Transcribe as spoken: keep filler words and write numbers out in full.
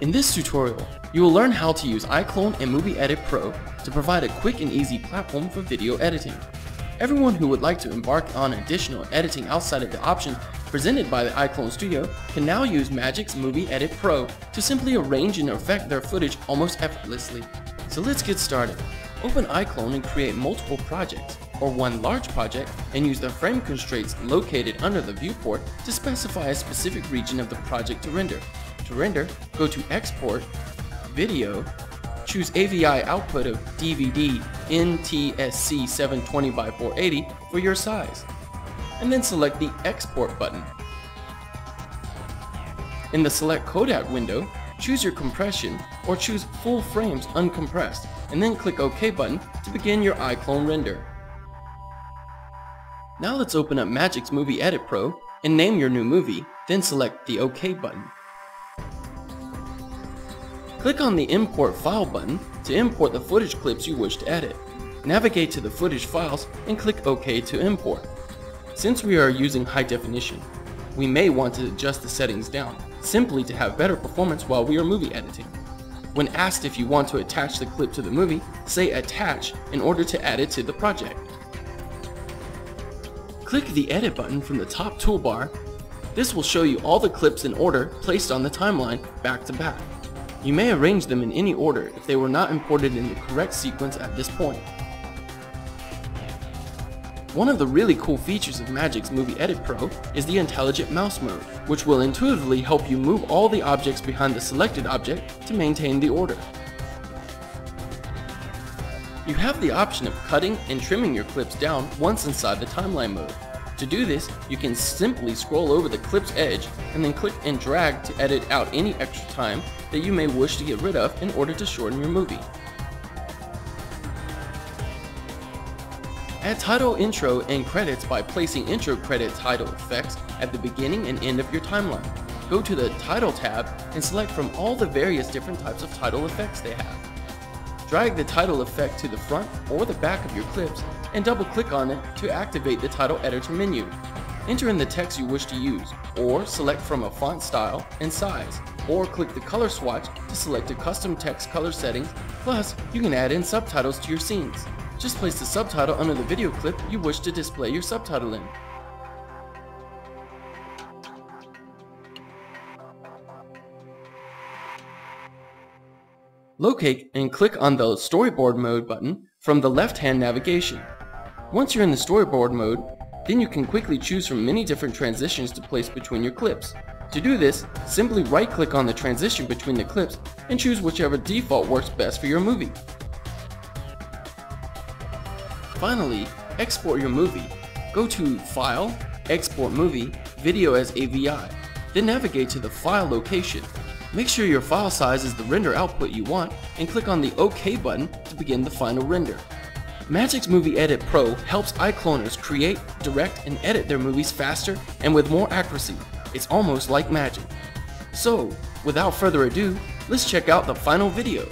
In this tutorial, you will learn how to use iClone and Movie Edit Pro to provide a quick and easy platform for video editing. Everyone who would like to embark on additional editing outside of the options presented by the iClone Studio can now use Magic's Movie Edit Pro to simply arrange and affect their footage almost effortlessly. So let's get started. Open iClone and create multiple projects, or one large project, and use the frame constraints located under the viewport to specify a specific region of the project to render. To render, go to Export, Video, choose A V I output of D V D N T S C seven twenty by four eighty for your size, and then select the Export button. In the Select Codec window, choose your compression or choose Full Frames Uncompressed, and then click OK button to begin your iClone render. Now let's open up Magic's Movie Edit Pro and name your new movie, then select the OK button. Click on the Import File button to import the footage clips you wish to edit. Navigate to the footage files and click OK to import. Since we are using high definition, we may want to adjust the settings down, simply to have better performance while we are movie editing. When asked if you want to attach the clip to the movie, say Attach in order to add it to the project. Click the Edit button from the top toolbar. This will show you all the clips in order placed on the timeline back to back. You may arrange them in any order if they were not imported in the correct sequence at this point. One of the really cool features of Magic's Movie Edit Pro is the Intelligent Mouse Mode, which will intuitively help you move all the objects behind the selected object to maintain the order. You have the option of cutting and trimming your clips down once inside the timeline mode. To do this, you can simply scroll over the clip's edge and then click and drag to edit out any extra time that you may wish to get rid of in order to shorten your movie. Add title, intro, and credits by placing intro credit title effects at the beginning and end of your timeline. Go to the Title tab and select from all the various different types of title effects they have. Drag the title effect to the front or the back of your clips and double-click on it to activate the title editor menu. Enter in the text you wish to use, or select from a font style and size, or click the color swatch to select a custom text color settings, plus you can add in subtitles to your scenes. Just place the subtitle under the video clip you wish to display your subtitle in. Locate and click on the Storyboard Mode button from the left-hand navigation. Once you're in the Storyboard Mode, then you can quickly choose from many different transitions to place between your clips. To do this, simply right-click on the transition between the clips and choose whichever default works best for your movie. Finally, export your movie. Go to File, Export Movie, Video as A V I, then navigate to the file location. Make sure your file size is the render output you want and click on the OK button to begin the final render. Magic's Movie Edit Pro helps iCloners create, direct, and edit their movies faster and with more accuracy. It's almost like magic. So, without further ado, let's check out the final video.